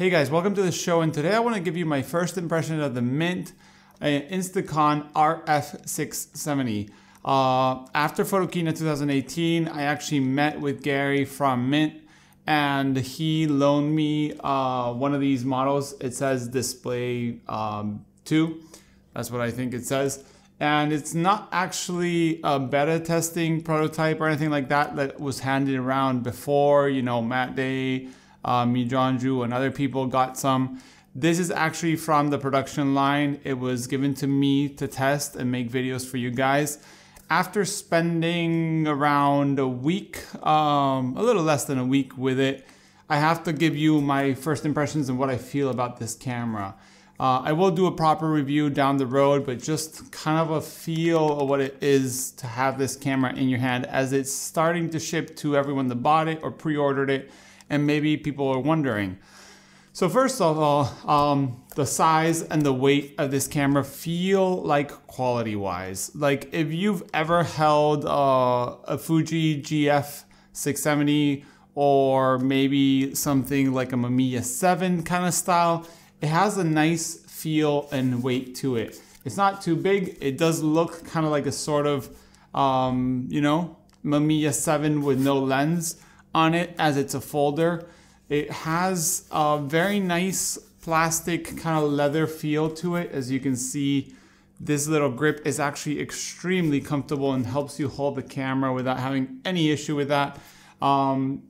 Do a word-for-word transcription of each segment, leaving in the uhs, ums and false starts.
Hey guys, welcome to the show, and today I want to give you my first impression of the Mint InstantKon R F six seventy. Uh, after Photokina twenty eighteen, I actually met with Gary from Mint, and he loaned me uh, one of these models. It says Display um, two, that's what I think it says. And it's not actually a beta testing prototype or anything like that that was handed around before, you know, Matt Day, Uh, me, John, Drew, and other people got some. This is actually from the production line. It was given to me to test and make videos for you guys. After spending around a week, um, a little less than a week with it, I have to give you my first impressions and what I feel about this camera. Uh, I will do a proper review down the road, but just kind of a feel of what it is to have this camera in your hand as it's starting to ship to everyone that bought it or pre-ordered it. And maybe people are wondering. So first of all, um, the size and the weight of this camera feel like quality-wise. Like if you've ever held uh, a Fuji G F six seventy or maybe something like a Mamiya seven kind of style, it has a nice feel and weight to it. It's not too big. It does look kind of like a sort of, um, you know, Mamiya seven with no lens on it, as it's a folder. It has a very nice plastic kind of leather feel to it. As you can see, this little grip is actually extremely comfortable and helps you hold the camera without having any issue with that. Um,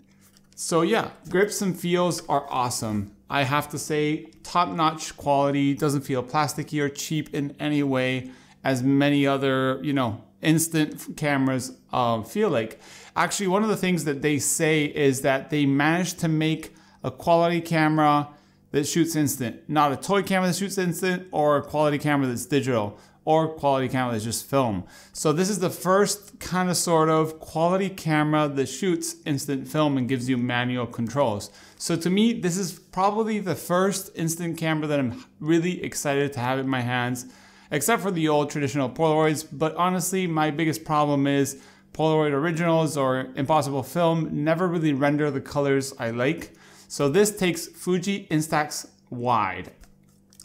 so yeah, grips and feels are awesome. I have to say, top-notch quality, doesn't feel plasticky or cheap in any way, as many other, you know, instant cameras uh, feel like. Actually, one of the things that they say is that they managed to make a quality camera that shoots instant, not a toy camera that shoots instant, or a quality camera that's digital, or quality camera that's just film. So this is the first kind of sort of quality camera that shoots instant film and gives you manual controls. So to me, this is probably the first instant camera that I'm really excited to have in my hands, except for the old traditional Polaroids. But honestly, my biggest problem is Polaroid Originals or Impossible Film never really render the colors I like. So this takes Fuji Instax wide.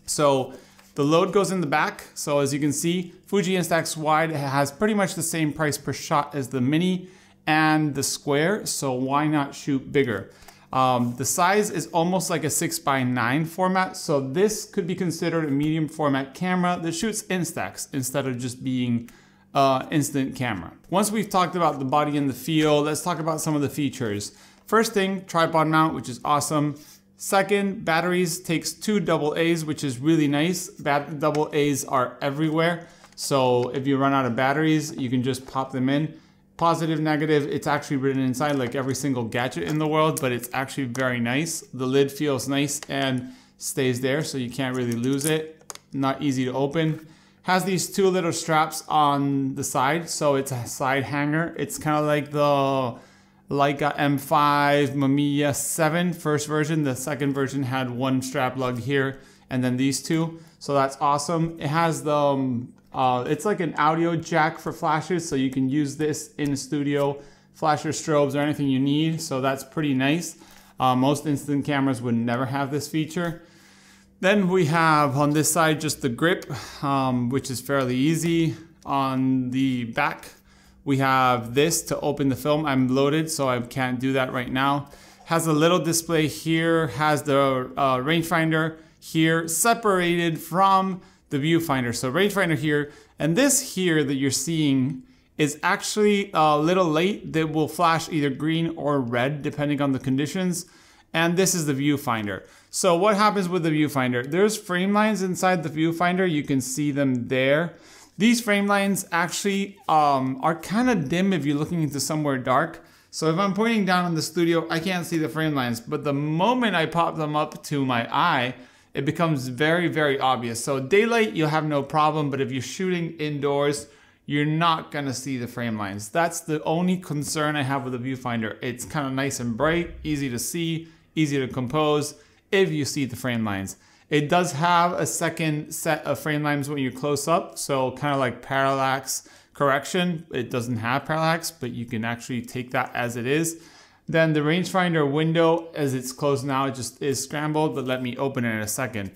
So the load goes in the back. So as you can see, Fuji Instax wide has pretty much the same price per shot as the mini and the square. So why not shoot bigger? Um, the size is almost like a six by nine format, so this could be considered a medium format camera that shoots Instax instead of just being uh, instant camera. Once we've talked about the body and the feel, let's talk about some of the features. First thing, tripod mount, which is awesome. Second, batteries, takes two double A's, which is really nice. Bat double A's are everywhere, so if you run out of batteries, you can just pop them in. Positive, negative, it's actually written inside like every single gadget in the world, but it's actually very nice. The lid feels nice and stays there, so you can't really lose it. Not easy to open. Has these two little straps on the side, so it's a side hanger. It's kind of like the Leica M five, Mamiya seven, first version. The second version had one strap lug here, and then these two, so that's awesome. It has the... Um, Uh, it's like an audio jack for flashes, so you can use this in the studio, flash your strobes or anything you need, so that's pretty nice. Uh, most instant cameras would never have this feature. Then we have on this side just the grip, um, which is fairly easy. On the back, we have this to open the film. I'm loaded, so I can't do that right now. Has a little display here, has the uh, rangefinder here, separated from the viewfinder, so rangefinder here, and this here that you're seeing is actually a little light that will flash either green or red depending on the conditions, and this is the viewfinder. So what happens with the viewfinder? There's frame lines inside the viewfinder, you can see them there. These frame lines actually um, are kind of dim if you're looking into somewhere dark. So if I'm pointing down in the studio, I can't see the frame lines, but the moment I pop them up to my eye, it becomes very, very obvious. So daylight, you'll have no problem, but if you're shooting indoors, you're not gonna see the frame lines. That's the only concern I have with the viewfinder. It's kind of nice and bright, easy to see, easy to compose if you see the frame lines. It does have a second set of frame lines when you're close up, so kind of like parallax correction. It doesn't have parallax, but you can actually take that as it is. Then the rangefinder window, as it's closed now, it just is scrambled, but let me open it in a second.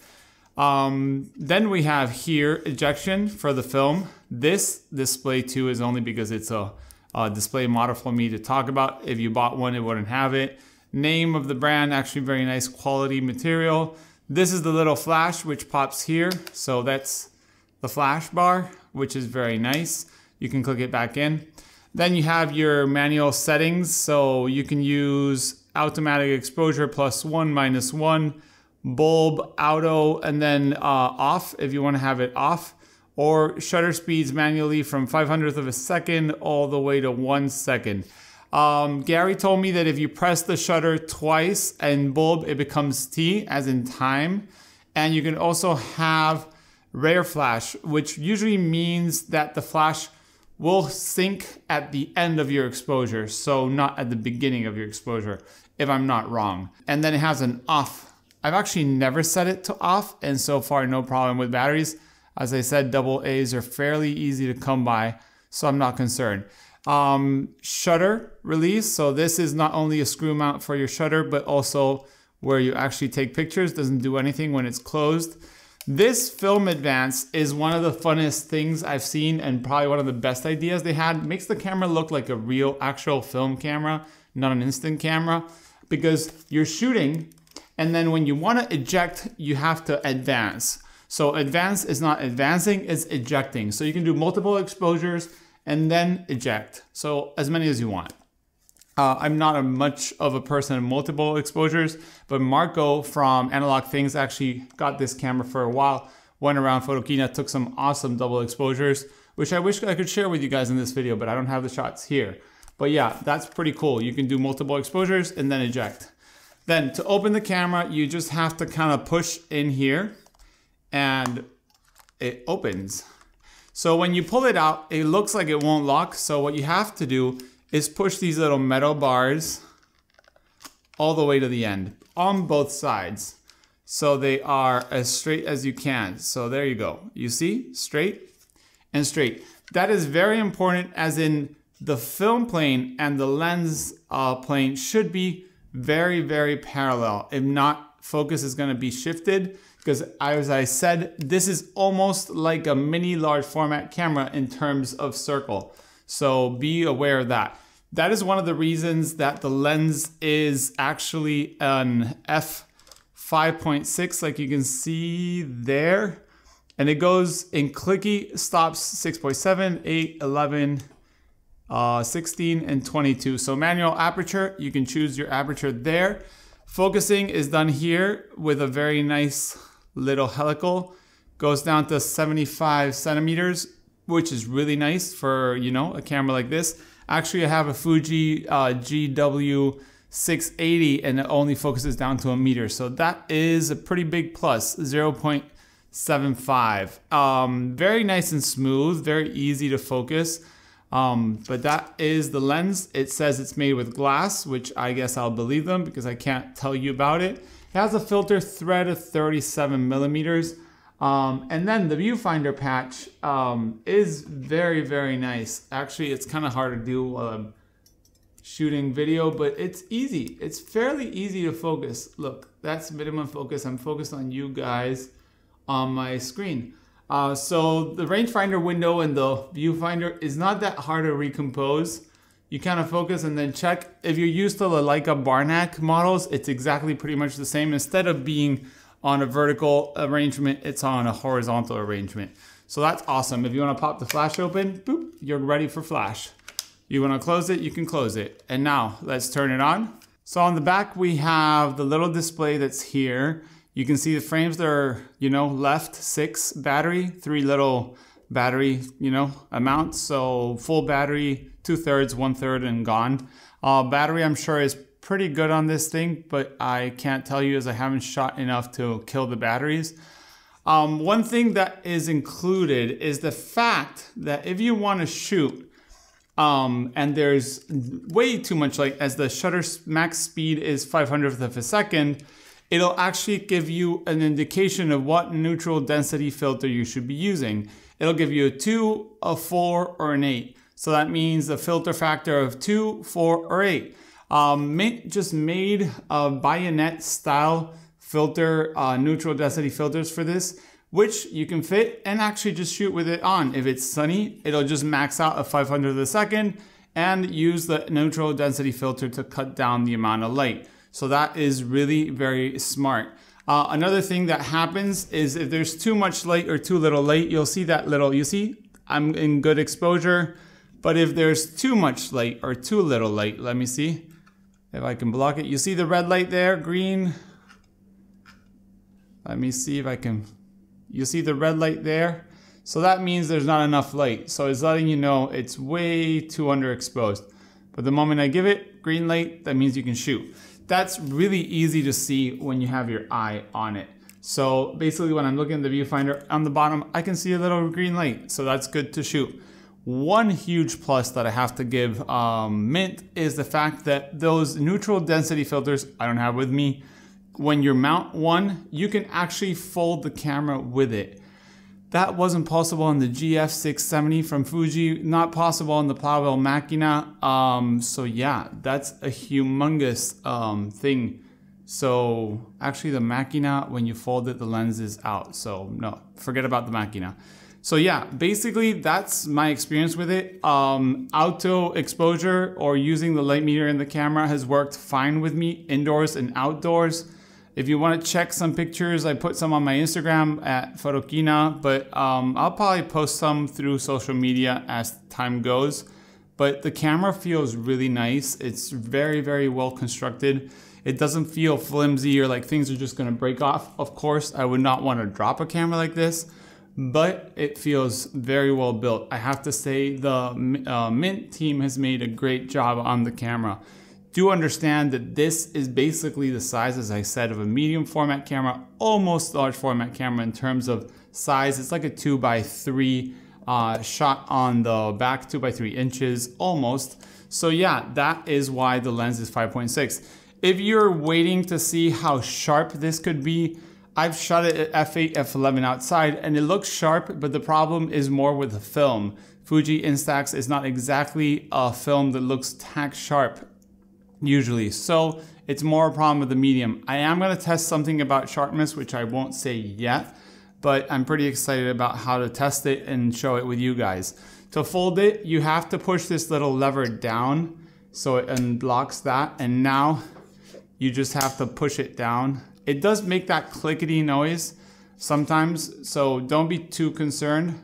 Um, then we have here ejection for the film. This display too is only because it's a, a display model for me to talk about. If you bought one, it wouldn't have it. Name of the brand, actually very nice quality material. This is the little flash which pops here. So that's the flash bar, which is very nice. You can click it back in. Then you have your manual settings. So you can use automatic exposure plus one, minus one, bulb, auto, and then uh, off if you want to have it off, or shutter speeds manually from five hundredth of a second all the way to one second. Um, Gary told me that if you press the shutter twice and bulb, it becomes T as in time. And you can also have rare flash, which usually means that the flash will sync at the end of your exposure. So not at the beginning of your exposure, if I'm not wrong. And then it has an off. I've actually never set it to off, and so far no problem with batteries. As I said, double A's are fairly easy to come by, so I'm not concerned. Um, shutter release. So this is not only a screw mount for your shutter, but also where you actually take pictures. Doesn't do anything when it's closed. This Film Advance is one of the funnest things I've seen and probably one of the best ideas they had. It makes the camera look like a real actual film camera, not an instant camera, because you're shooting and then when you want to eject, you have to advance. So advance is not advancing, it's ejecting. So you can do multiple exposures and then eject. So as many as you want. Uh, I'm not a much of a person in multiple exposures, but Marco from Analog Things actually got this camera for a while, went around Photokina, took some awesome double exposures, which I wish I could share with you guys in this video, but I don't have the shots here. But yeah, that's pretty cool. You can do multiple exposures and then eject. Then to open the camera, you just have to kind of push in here and it opens. So when you pull it out, it looks like it won't lock. So what you have to do is push these little metal bars all the way to the end on both sides. So they are as straight as you can. So there you go. You see? Straight and straight. That is very important, as in the film plane and the lens uh, plane should be very, very parallel. If not, focus is going to be shifted. Because as I said, this is almost like a mini large format camera in terms of circle. So be aware of that. That is one of the reasons that the lens is actually an f five point six, like you can see there. And it goes in clicky stops six point seven, eight, eleven, uh, sixteen, and twenty-two. So manual aperture, you can choose your aperture there. Focusing is done here with a very nice little helical. Goes down to seventy-five centimeters, which is really nice for, you know, a camera like this. Actually, I have a Fuji uh, G W six eighty and it only focuses down to a meter. So that is a pretty big plus, zero point seven five. Um, very nice and smooth, very easy to focus. Um, but that is the lens. It says it's made with glass, which I guess I'll believe them because I can't tell you about it. It has a filter thread of thirty-seven millimeters. Um, and then the viewfinder patch um, is very, very nice. Actually, it's kind of hard to do while I'm shooting video, but it's easy. It's fairly easy to focus. Look, that's minimum focus. I'm focused on you guys on my screen. Uh, so the rangefinder window and the viewfinder is not that hard to recompose. You kind of focus and then check. If you're used to the Leica Barnack models, it's exactly pretty much the same. Instead of being on a vertical arrangement, it's on a horizontal arrangement. So that's awesome. If you want to pop the flash open, boop, you're ready for flash. You want to close it, you can close it. And now let's turn it on. So on the back, we have the little display that's here. You can see the frames, they're, you know, left six battery, three little battery, you know, amounts. So full battery, two thirds, one third, and gone. Uh, battery, I'm sure, is pretty good on this thing, but I can't tell you as I haven't shot enough to kill the batteries. Um, one thing that is included is the fact that if you want to shoot, um, and there's way too much light, as the shutter max speed is five hundredth of a second, it'll actually give you an indication of what neutral density filter you should be using. It'll give you a two, a four, or an eight. So that means a filter factor of two, four, or eight. Um, Mint just made a bayonet style filter, uh, neutral density filters for this, which you can fit and actually just shoot with it on. If it's sunny, it'll just max out at five hundred a second and use the neutral density filter to cut down the amount of light. So that is really very smart. Uh, another thing that happens is if there's too much light or too little light, you'll see that little, you see, I'm in good exposure, but if there's too much light or too little light, let me see if I can block it. You see the red light there, green. Let me see if I can, you see the red light there? So that means there's not enough light. So it's letting you know it's way too underexposed. But the moment I give it green light, that means you can shoot. That's really easy to see when you have your eye on it. So basically when I'm looking at the viewfinder on the bottom, I can see a little green light, so that's good to shoot. One huge plus that I have to give um, Mint is the fact that those neutral density filters I don't have with me, when you mount one, you can actually fold the camera with it. That wasn't possible on the G F six seventy from Fuji, not possible on the Plaubel Makina. Um, so yeah, that's a humongous um, thing. So actually the Makina, when you fold it, the lens is out. So no, forget about the Makina. So yeah, basically that's my experience with it. Um, auto exposure or using the light meter in the camera has worked fine with me indoors and outdoors. If you want to check some pictures, I put some on my Instagram at Photokina, but um, I'll probably post some through social media as time goes. But the camera feels really nice. It's very, very well constructed. It doesn't feel flimsy or like things are just going to break off. Of course, I would not want to drop a camera like this, but it feels very well built. I have to say the uh, Mint team has made a great job on the camera. Do understand that this is basically the size, as I said, of a medium format camera, almost large format camera in terms of size. It's like a two by three uh, shot on the back, two by three inches almost. So yeah, that is why the lens is five point six. If you're waiting to see how sharp this could be, I've shot it at f eight, f eleven outside and it looks sharp, but the problem is more with the film. Fuji Instax is not exactly a film that looks tack sharp usually, so it's more a problem with the medium. I am going to test something about sharpness, which I won't say yet, but I'm pretty excited about how to test it and show it with you guys. To fold it, you have to push this little lever down so it unblocks that, and now you just have to push it down. It does make that clickety noise sometimes, so don't be too concerned.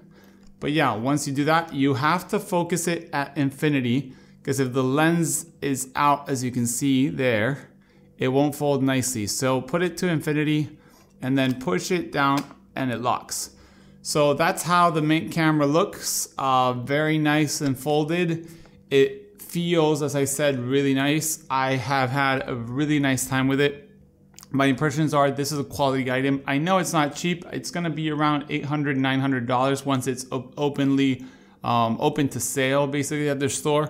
But yeah, once you do that, you have to focus it at infinity, because if the lens is out, as you can see there, it won't fold nicely. So put it to infinity and then push it down and it locks. So that's how the Mint camera looks, uh, very nice and folded. It feels, as I said, really nice. I have had a really nice time with it. My impressions are this is a quality item. I know it's not cheap. It's gonna be around eight hundred, nine hundred dollars once it's op openly um, open to sale basically at their store.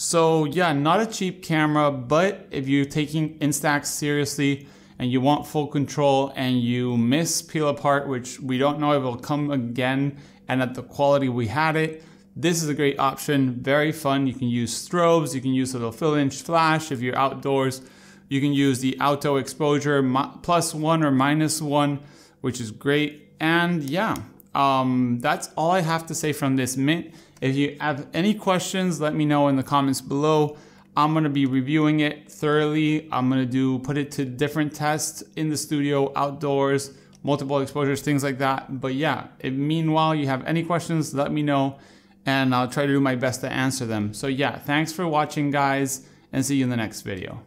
So yeah, not a cheap camera, but if you're taking Instax seriously and you want full control and you miss peel apart, which we don't know if it'll come again and at the quality we had it, this is a great option, very fun. You can use strobes, you can use a little fill-inch flash if you're outdoors. You can use the auto exposure plus one or minus one, which is great. And yeah, um, that's all I have to say from this Mint. If you have any questions, let me know in the comments below. I'm gonna be reviewing it thoroughly. I'm gonna do put it to different tests in the studio, outdoors, multiple exposures, things like that. But yeah, if meanwhile you have any questions, let me know and I'll try to do my best to answer them. So yeah, thanks for watching guys, and see you in the next video.